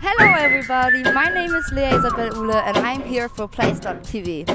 Hello everybody, my name is Lea Isabel Uhle and I'm here for Place TV.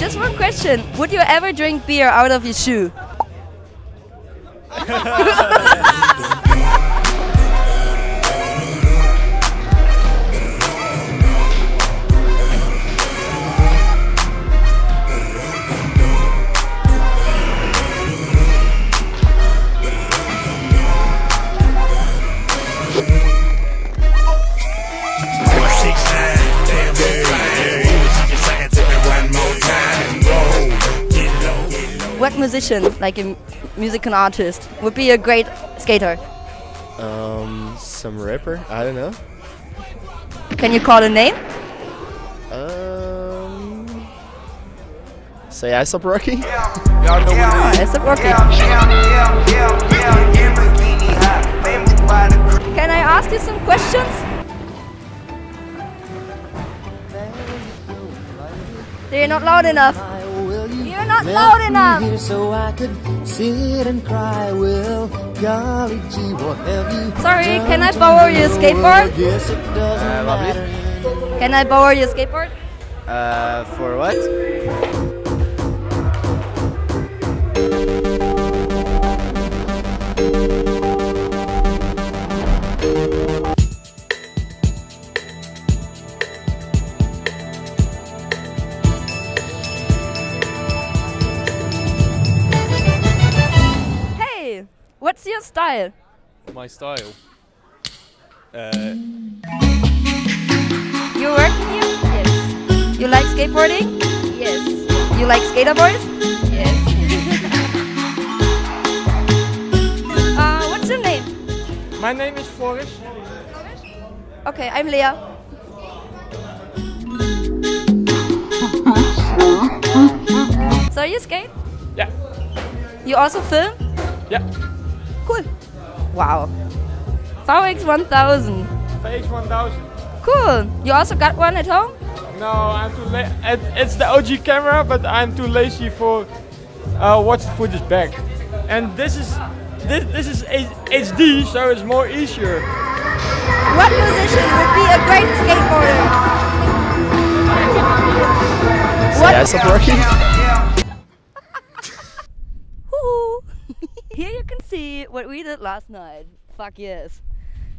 Just one question, would you ever drink beer out of your shoe? What musician, like a musical artist, would be a great skater? Some rapper? I don't know. Can you call a name? Say A$AP Rocky? Y'all know what it is. A$AP Rocky. Can I ask you some questions? They're not loud enough. You're not loud enough. Here so I could sit and cry. Well, golly gee, what have you? Sorry, can I borrow your skateboard? Yes, it does. Lovely. Can I borrow your skateboard? For what? What's your style? My style? You work here? Yes. You like skateboarding? Yes. You like skateboards? Yes. What's your name? My name is Floris. Floris? Okay, I'm Lea. So you skate? Yeah. You also film? Yeah. Cool. Wow. VX1000. VX1000. Cool. You also got one at home? No, I'm too lazy. It's the OG camera, but I'm too lazy for watching footage back. And this is HD, so it's more easier. What musician would be a great skateboarder? What? A$AP Rocky? Here you can see what we did last night. Fuck yes.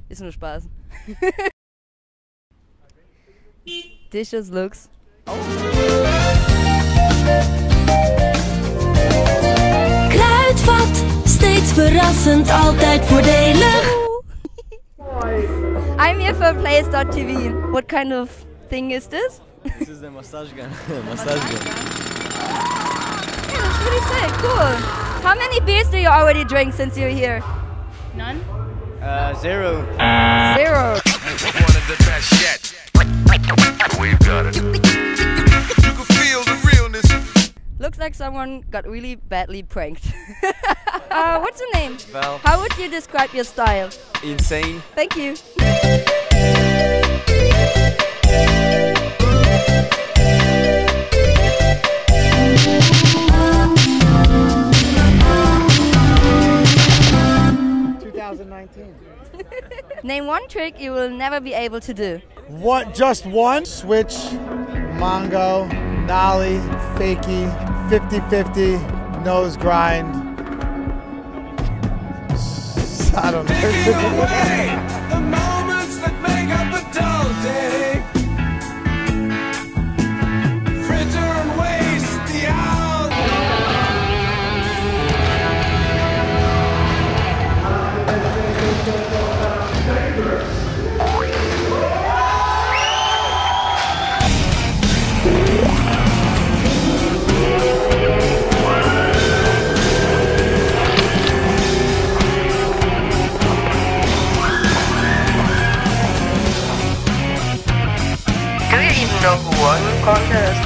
Ist nur Spaß. This just looks... Kruidvat, steeds verrassend, altijd voordelig. I'm here for Place.tv. What kind of thing is this? This is the massage gun. Yeah, that's pretty sick, cool. How many beers do you already drink since you're here? None? Zero. Zero. One of the best yet. We've got it. You can feel the realness. Looks like someone got really badly pranked. What's your name? Val. How would you describe your style? Insane. Thank you. Name one trick you will never be able to do. What? Just one? Switch, mango, nollie, fakie, 50-50, nose grind. I don't know. The moments that make up a dull day. Fritter and waste the hours. know who won the contest?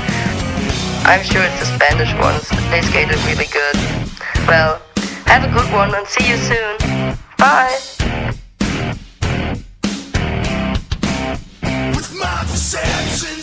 I'm sure it's the Spanish ones. They skated really good. Well, have a good one and see you soon. Bye! With my perceptions.